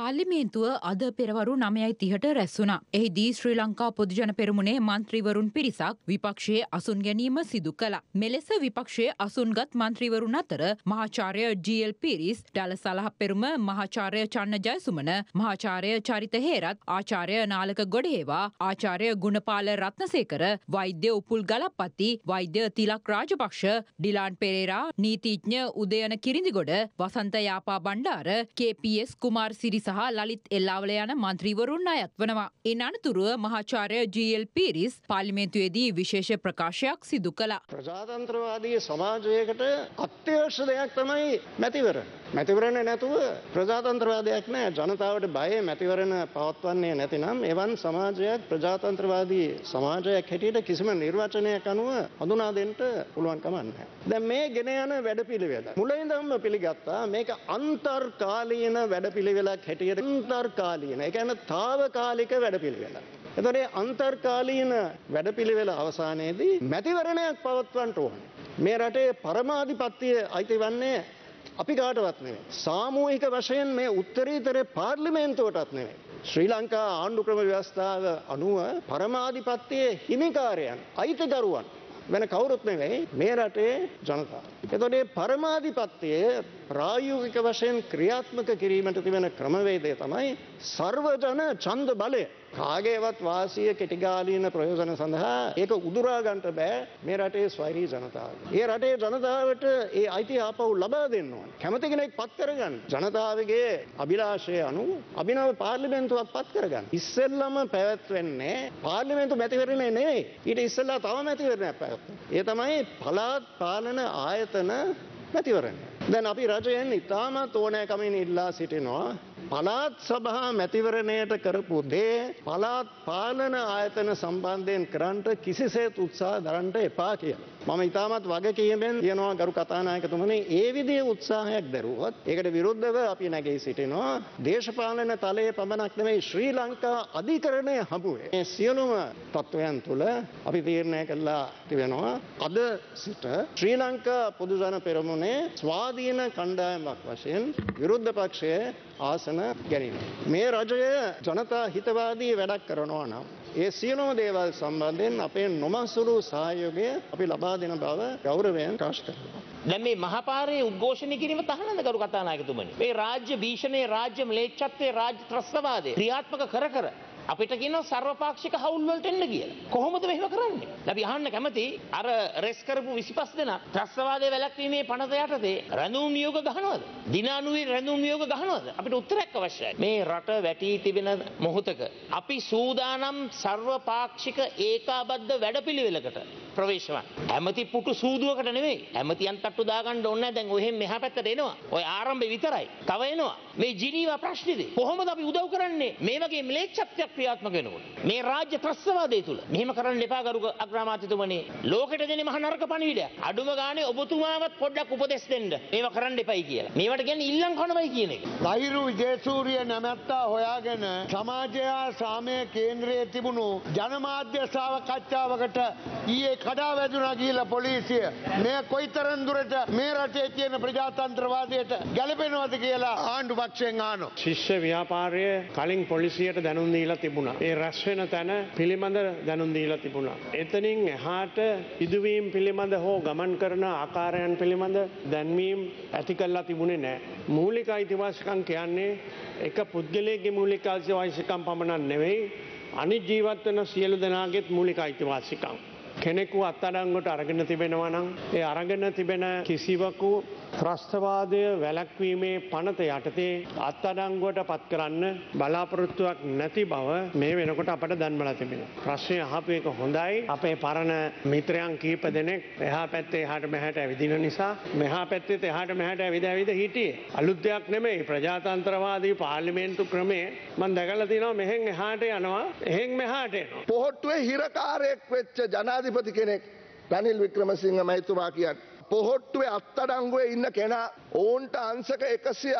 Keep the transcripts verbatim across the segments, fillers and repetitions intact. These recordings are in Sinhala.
පාර්ලිමේන්තුව අද පෙරවරු නවය තිහට රැස් වුණා. එහිදී ශ්‍රී ලංකා පොදුජන පෙරමුණේ මන්ත්‍රීවරුන් පිරිසක් විපක්ෂයේ අසුන් ගැනීම සිදු කළා. මෙලෙස විපක්ෂයේ අසුන්ගත් මන්ත්‍රීවරුන් අතර මහාචාර්ය ජී එල් පීරිස්, ඩල සලහ පෙරුම, මහාචාර්ය චන්න ජයසුමන, මහාචාර්ය චරිත හේරත්, ආචාර්ය නාලක ගොඩහේවා, ආචාර්ය ගුණපාල රත්නසේකර, වෛද්‍ය උපුල් ගලප්පති, වෛද්‍ය තිලක් රාජපක්ෂ, ඩිලාන් පෙරේරා, නීතිඥ Udayana Kirindigoda, Wasantha Yapa Bandara, K P S Kumarasiri සහ ලලිත් එල්ලාවල යන මන්ත්‍රීවරුන් අයත් වනවා. ඉන් අනතුරුව මහාචාර්ය ජී එල් පීරිස් පාර්ලිමේන්තුවේදී විශේෂ ප්‍රකාශයක් සිදු කළා. ප්‍රජාතන්ත්‍රවාදී සමාජයකට අත්‍යවශ්‍ය දෙයක් තමයි මැතිවරණ. මැතිවරණ නැතුව ප්‍රජාතන්ත්‍රවාදයක් නැහැ. ජනතාවට බය මැතිවරණ පවත්වන්නේ නැතිනම් එවන් සමාජයක් ප්‍රජාතන්ත්‍රවාදී සමාජයක් හැටියට කිසිම නිර්වචනයක් අනුව හඳුනා දෙන්න පුළුවන් කමක් නැහැ. දැන් මේ ගෙන යන වැඩපිළිවෙල මුලින්දම පිළිගත්තා මේක අන්තර්කාලීන වැඩපිළිවෙලක් අන්තර්කාලීන ඒ කියන්නේ తాවකාලික වැඩපිළිවෙල. ඒතකොට මේ අන්තර්කාලීන වැඩපිළිවෙල අවසානයේදී මැතිවරණයක් පවත්වන්න ඕනේ. මේ රටේ පරමාධිපත්‍යය අයිති වන්නේ අපි කාටවත් නෙවෙයි. සාමූහික වශයෙන් මේ උත්තරීතර පාර්ලිමේන්තුවටත් නෙවෙයි. ශ්‍රී ලංකා ආණ්ඩු ක්‍රම ව්‍යවස්ථාව අනුව පරමාධිපත්‍යයේ හිමිකාරයන් අයිතිකරුවන් වෙන කවුරුත් නෙවෙයි මේ රටේ ජනතාව. ඒතකොට මේ පරමාධිපත්‍යයේ ප්‍රායෝගික වශයෙන් ක්‍රියාත්මක කිරීමට තිබෙන ක්‍රමවේදය තමයි සර්වජන ඡන්ද බලය. කාගේවත් වාසිය කෙටිගාලීන ප්‍රයෝජන සඳහා ඒක උදුරා ගන්නට බෑ මේ රටේ ස්වෛරී ජනතාව. ඒ රටේ ජනතාවට ඒ අයිතිය ආපහු ලබා දෙන්න ඕනේ. කැමති කෙනෙක් පත් කරගන්න. ජනතාවගේ අභිලාෂය අනුව අභිනව පාර්ලිමේන්තුවක් පත් කරගන්න. ඉස්සෙල්ලම පැවැත්වෙන්නේ පාර්ලිමේන්තු මැතිවරණය නෙවෙයි. ඊට ඉස්සෙල්ලා තව මැතිවරණයක් පැවැත්වෙනවා. ඒ තමයි පළාත් පාලන ආයතන මැතිවරණය. දැන් අපි රජයෙන් ඉතාමත් ඕනෑකමින් ඉල්ලා සිටිනවා පළාත් සභා මැතිවරණයට කරපු දේ පළාත් පාලන ආයතන සම්බන්ධයෙන් කරන්න කිසිසේත් උත්සාහ දරන්න එපා කියලා. මම ඉතාමත් වගකීමෙන් කියනවා ගරු කතානායකතුමනි, ඒ විදිහේ උත්සාහයක් දරුවොත් ඒකට විරුද්ධව අපි නැගී සිටිනවා. දේශපාලන තලයේ පමණක් නෙමෙයි ශ්‍රී ලංකා අධිකරණය හමුවේ මේ සියලුම තත්වයන් තුළ අපි තීරණය කළා තිබෙනවා අද සිට ශ්‍රී ලංකා පොදුජන පෙරමුණේ ස්වාධීන දීන කණ්ඩායමක් වශයෙන් විරුද්ධ පක්ෂයේ ආසන ගැනීම. මේ රජය ජනතා හිතවාදී වැඩක් කරනවා නම් ඒ සියලුම දේවල් සම්බන්ධයෙන් අපේ නොමසුරු සහයෝගය අපි ලබා දෙන බව ගෞරවයෙන් ප්‍රකාශ කරනවා. දැන් මේ මහපාරේ උද්ඝෝෂණය කිරීම තහනඳ කරු කතානායකතුමනි. මේ රාජ්‍ය භීෂණයේ, රාජ්‍ය ම්ලේච්ඡත්වයේ, රාජ්‍ය ත්‍රස්තවාදයේ ක්‍රියාත්මක කර කර අපිට කියනවා සර්වපාක්ෂික හවුල් වලට එන්න කියලා. කොහොමද මෙහෙම කරන්නේ? අපි අහන්න කැමති අර රෙස් කරපු විසිපස් දෙනා ත්‍රස්තවාදයේ වැළැක්වීමේ පනත යටතේ රැඳුම් නියෝග ගහනවද? දිනානුවේ රැඳුම් නියෝග ගහනවද? අපිට උත්තරයක් අවශ්‍යයි. මේ රට වැටී තිබෙන මොහොතක අපි සූදානම් සර්වපාක්ෂික ඒකාබද්ධ වැඩපිළිවෙලකට ප්‍රවේශ වන්න. ඇමති පුටු සූදුවකට නෙමෙයි. ඇමතියන් තට්ටු දාගන්න ඕනේ නැහැ. දැන් ඔහෙන් මෙහා පැත්තට එනවා. ඔය ආරම්භය විතරයි. තව එනවා. මේ ජිනීවා ප්‍රශ්නේදී කොහොමද අපි උදව් කරන්නේ? මේ වගේ ම්ලේච්ඡත්වයක් ක්‍රියාත්මක වෙනකොට මේ රාජ්‍ය ත්‍රස්තවාදය තුල මෙහෙම කරන්න එපා ගරු අග්‍රාමාත්‍යතුමනි. ලෝකෙට දෙන මහ නරක පණිවිඩයක්. අඩුම ගානේ ඔබතුමාවත් පොඩ්ඩක් උපදෙස් දෙන්න. මේවා කරන්න එපයි කියලා. මේවට කියන්නේ ඉල්ලන් කනවයි කියන එක. ධෛර්ය විජේසූරිය නැමැත්තා හොයාගෙන සමාජය සාමයේ කේන්ද්‍රයේ තිබුණු ජනමාධ්‍ය සාකච්ඡාවකට ඊයේ කඩා වැදුනා කියලා පොලිසිය මේ කොයිතරම් දුරට මේ රටේ තියෙන ප්‍රජාතන්ත්‍රවාදයට ගැළපෙනවද කියලා ආණ්ඩු පක්ෂයෙන් ආනෝ. ශිෂ්‍ය ව්‍යාපාරයේ කලින් පොලිසියට දැනුම් දීලා තිබුණා. ඒ රැස් වෙන තැන පිළිබඳ දැනුම් දීලා තිබුණා. එතනින් එහාට ඉදුවීම් පිළිබඳ හෝ ගමන් කරන ආකාරයන් පිළිබඳ දැන්වීම් ඇති කළා තිබුණේ නැහැ. මූලික අයිතිවාසිකම් කියන්නේ එක පුද්ගලයෙකුගේ මූලික අයිතිවාසිකම් පමණක් නෙවෙයි, අනිත් ජීවත් වෙන සියලු දෙනාගේත් මූලික අයිතිවාසිකම්. කෙනෙකු අත්අඩංගුවට අරගෙන තිබෙනවා නම් ඒ අරගෙන තිබෙන කිසිවකු ත්‍රස්තවාදය වැළැක්වීමේ පනත යටතේ අත්අඩංගුවට පත් කරන්න බලාපොරොත්තුවක් නැති බව මේ වෙනකොට අපට දැනවලා තිබෙනවා. ප්‍රශ්නය අහපු එක හොඳයි. අපේ පරණ මිත්‍රයන් කීප දෙනෙක් එහා පැත්තේ එහාට මෙහාට ඇවිදින නිසා මෙහා පැත්තේ එහාට මෙහාට ඇවිද ඇවිද හිටියේ. අලුත් දෙයක් නෙමෙයි. ප්‍රජාතන්ත්‍රවාදී පාර්ලිමේන්තු ක්‍රමයේ මම දැකලා තියෙනවා මෙහෙන් එහාට යනවා, එහෙන් මෙහාට එනවා. පොහොට්ටුවේ හිරකාරයෙක් වෙච්ච ජනාධිපති කෙනෙක් රනිල් වික්‍රමසිංහ මහතුමා කියන්නේ පොහොට්ටුවේ අත්තඩංගුවේ ඉන්න කෙනා ඕන්ට අංශක එකසිය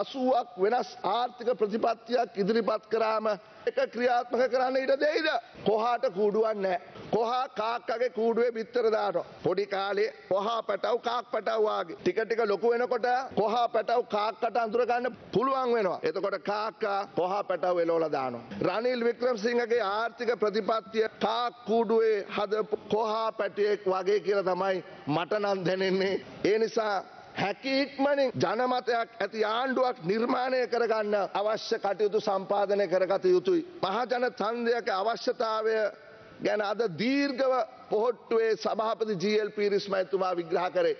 අසූවක් වෙනස් ආර්ථික ප්‍රතිපත්තියක් ඉදිරිපත් කරාම එක ක්‍රියාත්මක කරන්න ඉඩ දෙයිද? කොහාට කූඩුවක් නැහැ. කොහා කාක්කගේ කූඩුවේ පිටතර දානවා. පොඩි කාලේ කොහා පැටව කාක් පැටව වාගේ ටික ටික ලොකු වෙනකොට කොහා පැටව කාක්කට අඳුර ගන්න පුළුවන් වෙනවා. එතකොට කාක්කා කොහා පැටව එලවලා දානවා. රනිල් වික්‍රමසිංහගේ ආර්ථික ප්‍රතිපත්තිය කාක් කූඩුවේ හදපු කොහා පැටියෙක් වගේ කියලා තමයි මට නම් දැනෙන්නේ. ඒ නිසා හැකියික්මනින් ජනමතයක් ඇති ආණ්ඩුවක් නිර්මාණය කරගන්න අවශ්‍ය කටයුතු සම්පාදනය කරගත යුතුයි. මහජන ඡන්දයක අවශ්‍යතාවය ගැන අද දීර්ඝව පොහොට්ටුවේ සභාපති ජී එල් පීරිස් මහතුමා විග්‍රහ කරේ.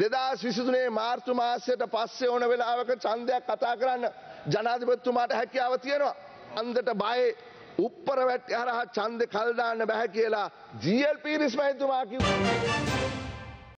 දෙදාස් විසි තුනේ මාර්තු මාසයට පස්සේ ඕන වෙලාවක ඡන්දයක් කතා කරන්න ජනාධිපතිතුමාට හැකියාව තියෙනවා. අන්දට බය උප්පරවැටි හරහා ඡන්දේ කල් දාන්න බෑ කියලා ජී එල් පීරිස් මහතුමා කිව්වා.